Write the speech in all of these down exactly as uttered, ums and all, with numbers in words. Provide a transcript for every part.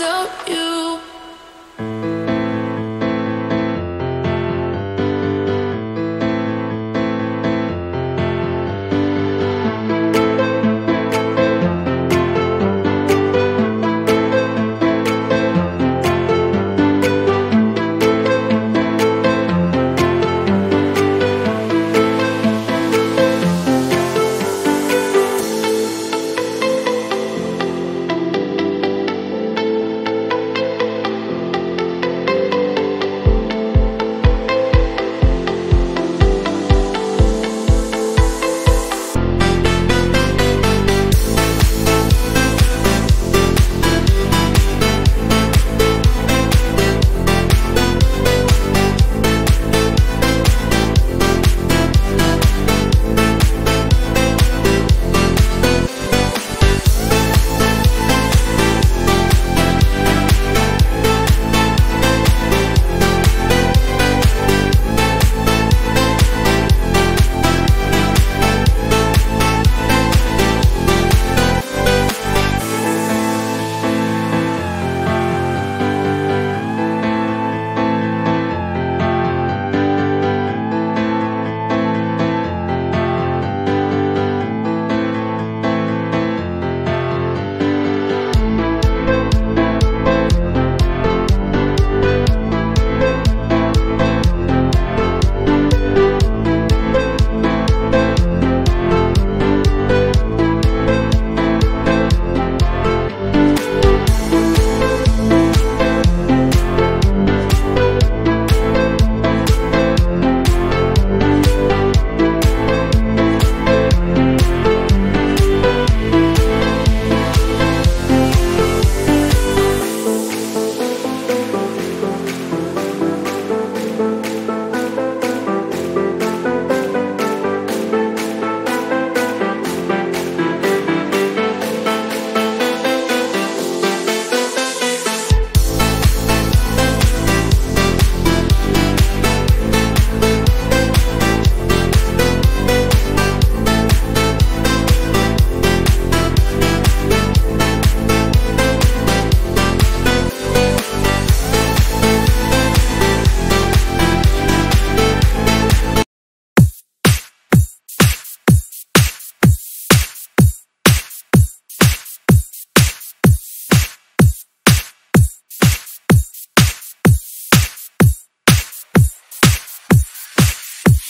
without you.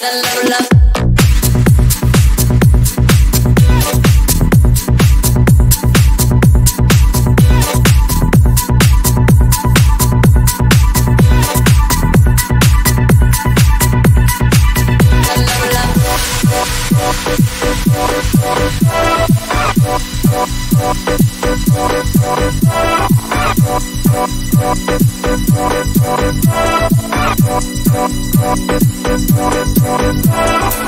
La la la. We'll be right back.